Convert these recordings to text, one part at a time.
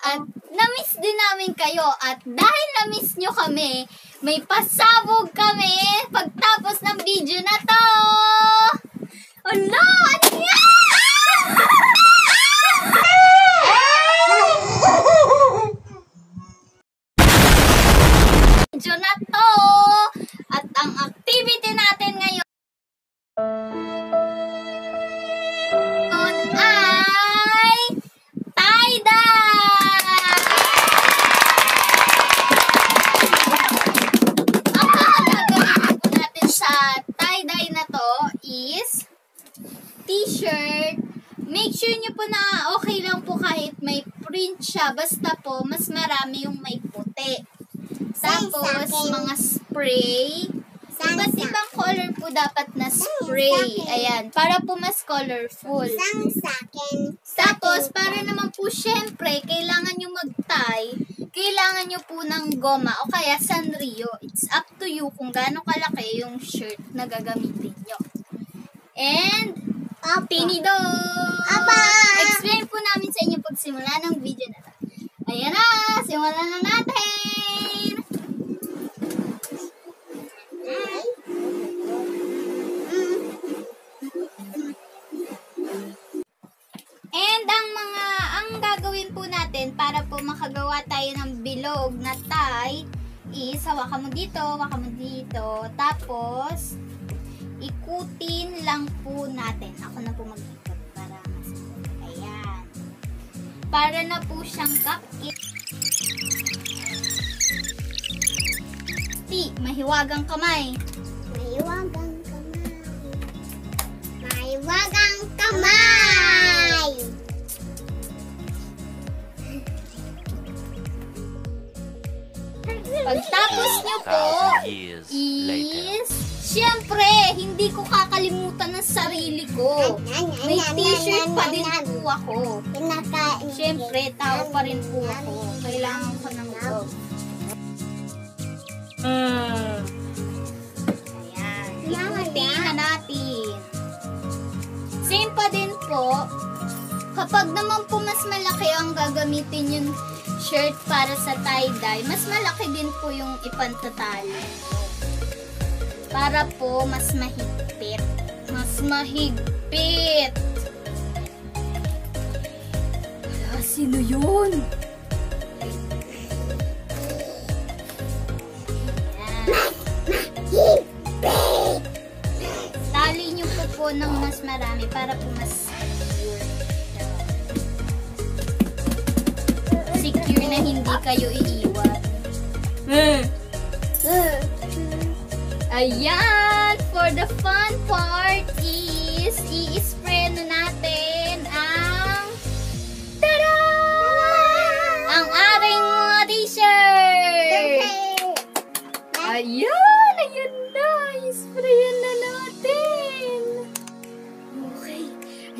at na-miss din namin kayo. At dahil na-miss nyo kami, may pasabog kami pagtapos ng video na to. Oh no! Ano yan? Video na to. At ang activity natin ngayon is t-shirt. Make sure nyo po na okay lang po kahit may print siya, basta po mas marami yung may puti. Tapos mga spray, iba't ibang color po dapat na spray, ayan, para po mas colorful. Tapos para naman po syempre kailangan nyo mag-tie, kailangan nyo po ng goma o kaya Sanrio. It's up to you kung gaano kalaki yung shirt na gagamitin nyo. And, tinidor! Explain po namin sa inyo pagsimula ng video na ito. Ayan na! Simulan na natin! And, ang gagawin po natin para po makagawa tayo ng bilog na tie is hawakan mo dito, tapos ikutin lang po natin. Ako na po mag-ikot para mas ayan. Para na po siyang cupcake. Mahiwagang kamay. Mahiwagang kamay. Mahiwagang kamay! Pagtapos nyo po is siyempre, hindi ko kakalimutan ng sarili ko. May t-shirt pa din po ako. Siyempre, tao pa rin po ako. Kailangan ko ng love. Ayan. Ikutin na natin. Same pa din po. Kapag naman po mas malaki ang gagamitin yung shirt para sa tie-dye, mas malaki din po yung ipantatali. Para po mas mahigpit. Mas mahigpit! Wala, sino yun? Mahigpit! Tali nyo po ng mas marami para po mas secure na hindi kayo iiwan. Ayan! For the fun part is i-spray na natin ang tada! Ang ating mga t-shirt! Ayan! Ayan na! I-sprayan na natin! Okay!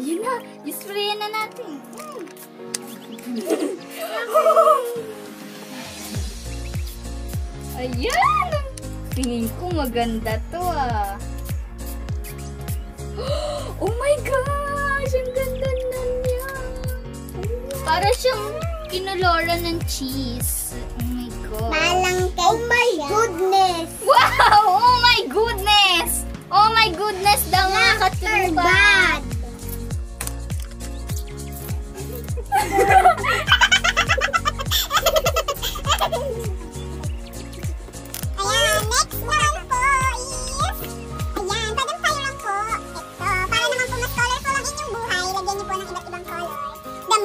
Ayan na! I-sprayan na natin! Ayan! Tingin ko maganda to ah. Oh my gosh! Ang ganda na niya! Para siyang kinolora ng cheese. Oh my god. Oh my goodness! Wow! Oh my goodness! Oh my goodness daw nga katulad!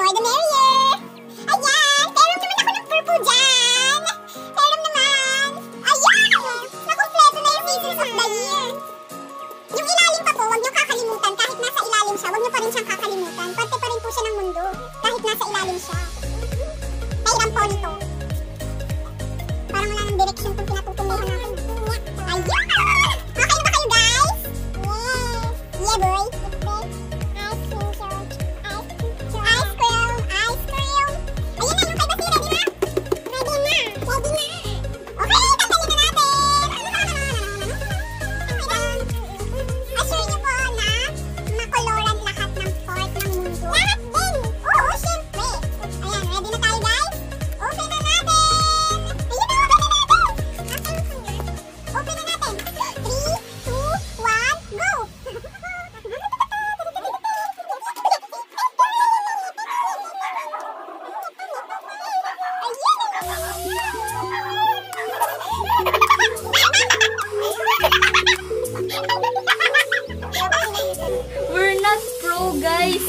Ready na tayo guys?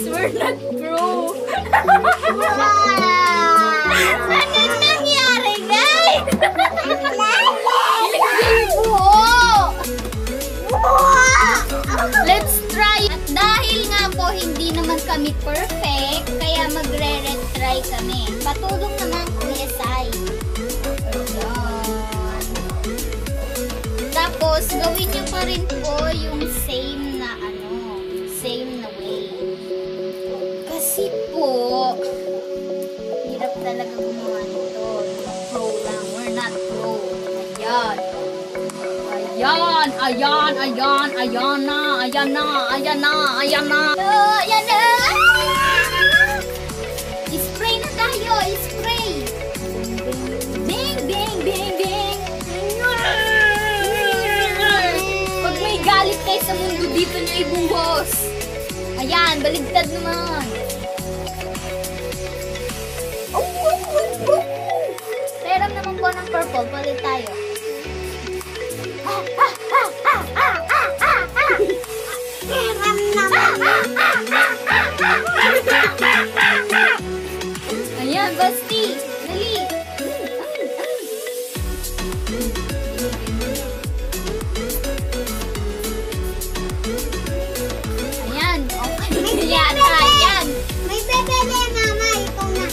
We're not pro. Ano nangyari, guys? Let's try. At dahil nga po hindi naman kami perfect, kaya magre-retry kami. Patulong naman Kuya Sai. Tapos gawin niyo pa rin po yung same na ano, same na way. Kasi po hirap talaga gumawa nito. Pro lang, we're not pro. Ayan. Ayan, ayan, ayan, ayan na, ayan na, ayan na, ayan na. Ayan na. I-spray na tayo, i-spray. Bing, bing, bing, bing. Pag may galit kayo sa mundo, dito niyo ibuhos. Ayan, baligtad naman. Meron naman po ng purple, palit tayo. Ayan, Basti! Dali! Ayan! Okay! Ayan! May pepele, Mama! Ikaw na!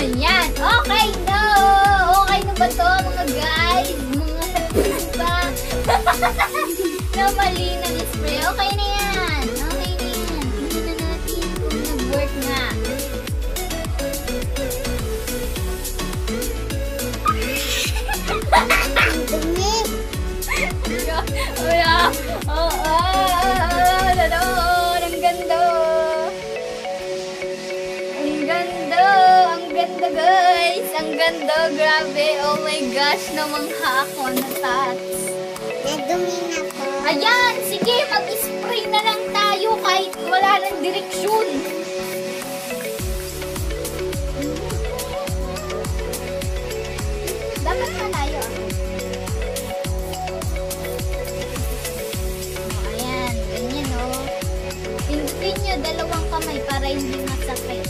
Ayan! Okay na! Okay na ba to, mga guys? Mga salunan ba? Napali na ni-spray. Okay na yan! Guys, ang ganda, grabe, oh my gosh, namangha ako na tats. Nadumi na po. Ayan, sige, mag-spray na lang tayo kahit wala ng direksyon. Dapat na tayo. Ayan, ganyan o. Oh. Pintuin nyo dalawang kamay para hindi masakit.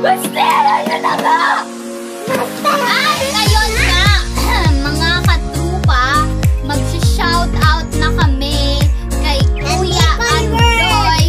Basta, ayun na ba? At ngayon na, mga katrupa, mag-shoutout na kami kay Kuya Andoy.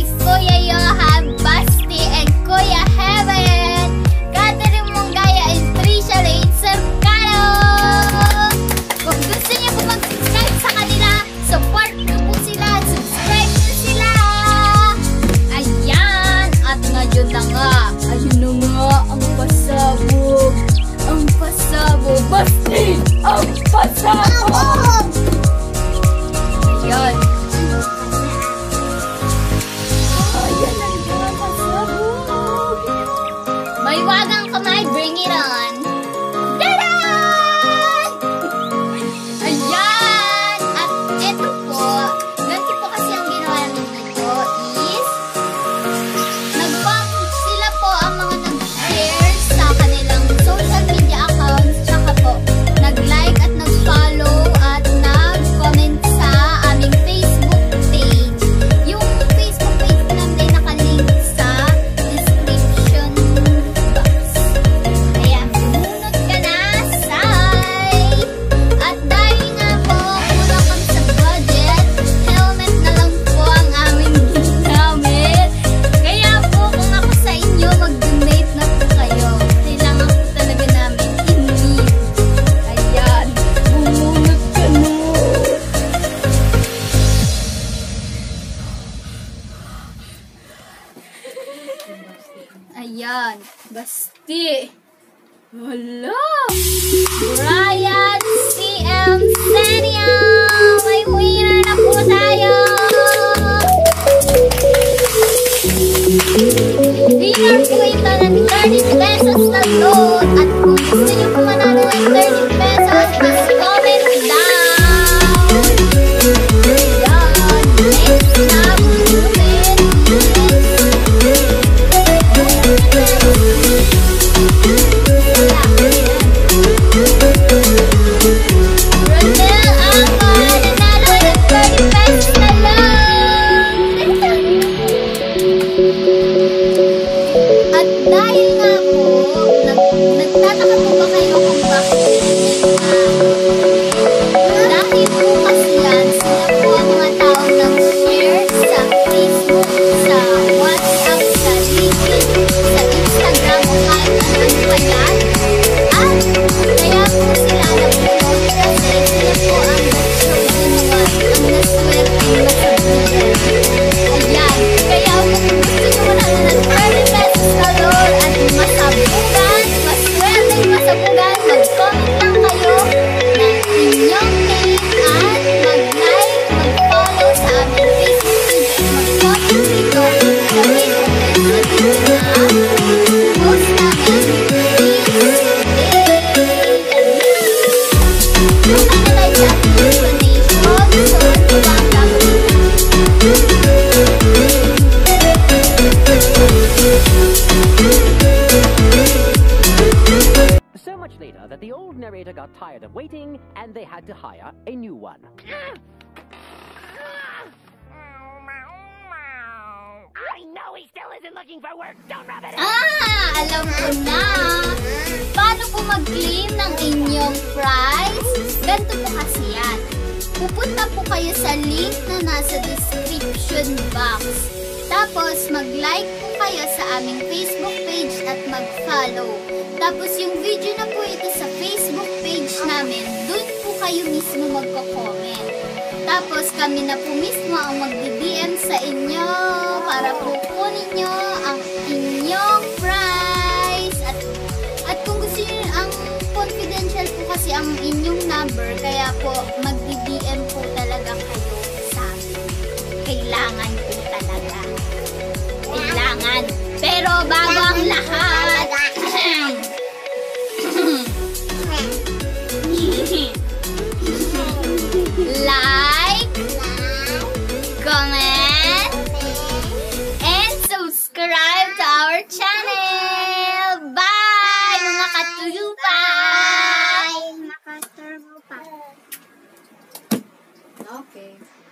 Ayan. Basti. Hello! Ryan CM Senior! May winner na po tayo! Winner po ito ng 30 pesos na load. At kung gusto nyo po manalo ng 30 pesos, just comment down! Ayan! Next up! So much later that the old narrator got tired of waiting and they had to hire a new one. I know he still isn't looking for work. Don't rub it in. Alam ko na. Paano po mag-claim ng inyong prize? Ganito po kasi yan. Pupunta po kayo sa link na nasa description box. Tapos mag-like po kayo sa aming Facebook page at mag-follow. Tapos yung video na po ito sa Facebook page namin, doon po kayo mismo magko-comment. Tapos kami na po mismo ang mag-DM sa inyo para po kunin nyo ang inyong prize. At kung gusto nyo, ang confidential po kasi ang inyong number, kaya po mag-DM po talaga kayo sa amin. Kailangan po talaga. Kailangan. Pero bago ang lahat. Like, comment, and subscribe to our channel. Bye, mga katulupay! Mga katulupay. Okay.